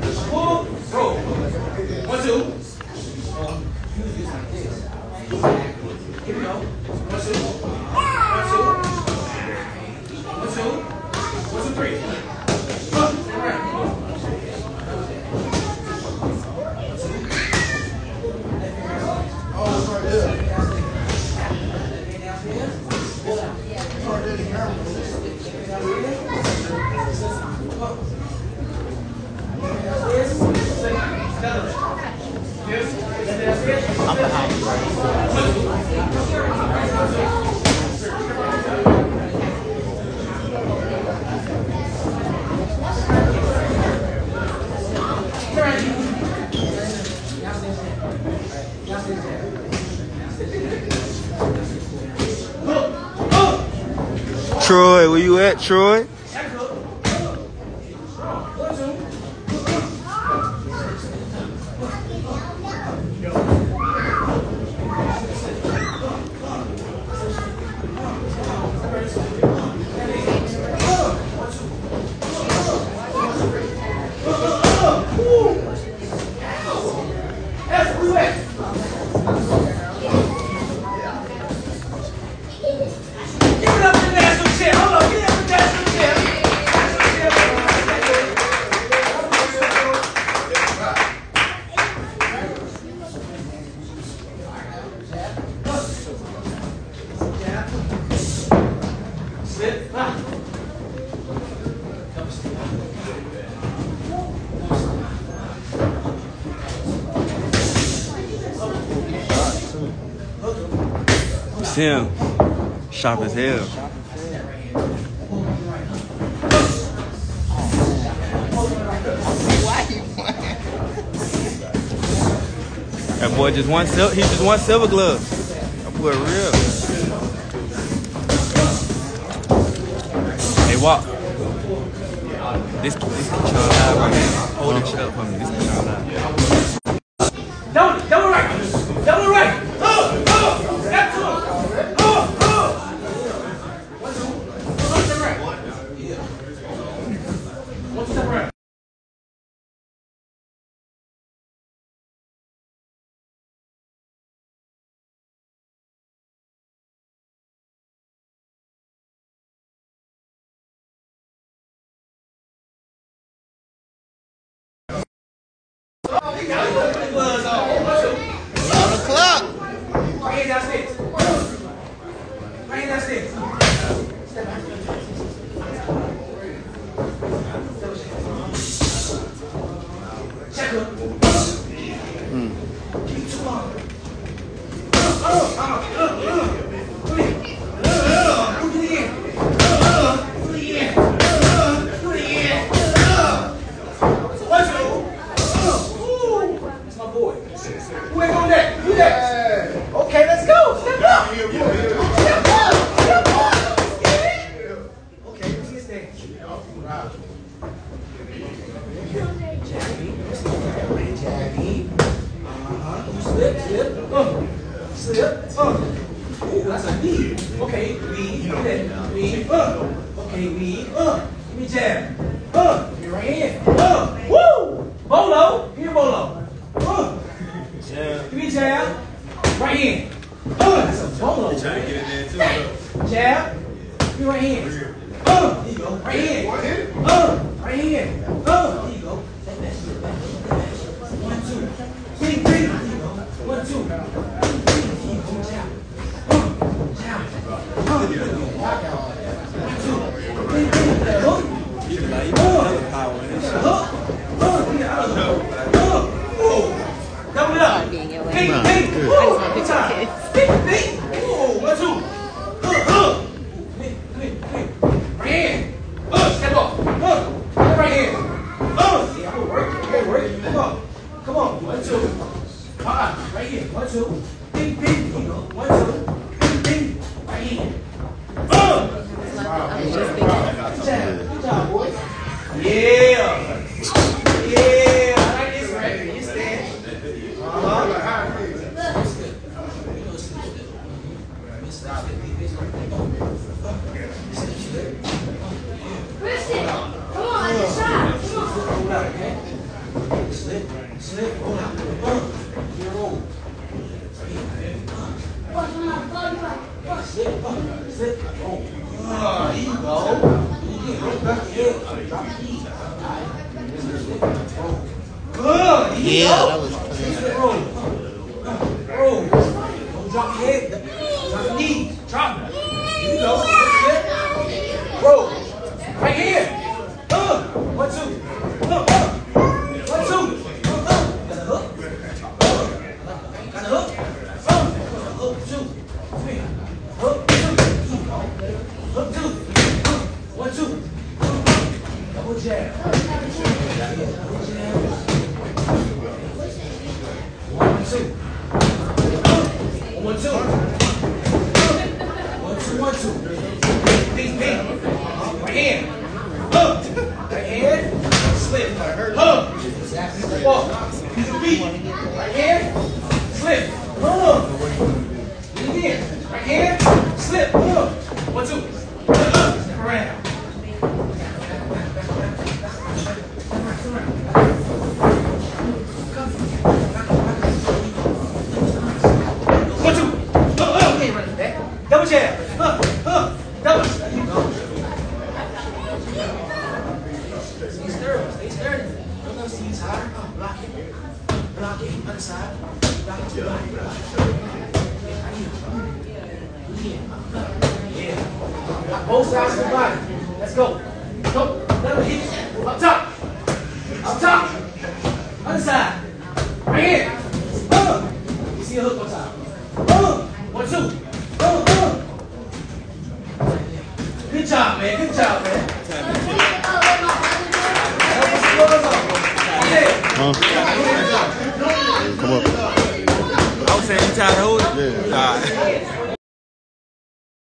Pull, roll. 1, 2. Use like this. Here we go. 1, 2. 1, 2. 1, 2. 1, 2, 3. All right. 3. Troy, where you at, Troy? Him. Sharp as hell. That boy just won silver. He just won silver gloves. That boy real. They walk. This can chill out right now. Hold it up for me. This can chill out. Double right. Double right. Christian, come on, let's try. Come on. Yeah, that was clean. Don't drop your head. Drop your knees. Drop it. Here you go. Roll. Right here. One, two. One, two. That's a hook. Got a hook. Hook, two. Three. Hook, two. Hook, two. One, two. Double jab. Double jab. One, two. One, two. One, two. One, two. Big, big. Right hand. Walk. Use your feet. Right hand. Slip. Up. Lean in. Right hand. Slip. Up. One, two. Step around. One, two. Okay, running back. Double jab. Double. Stay sturdy. Stay sturdy. Don't let us use higher. Block it. Block it. Other side. Block it. Block it. Block it. Yeah. Both sides of the body. Let's go. Go. Double hit. Up top. Up top. Other side. Right here. You see a hook on top. One, two. Good job, man. Good job, man. Come up. I was saying you tired of holding? Yeah. All right.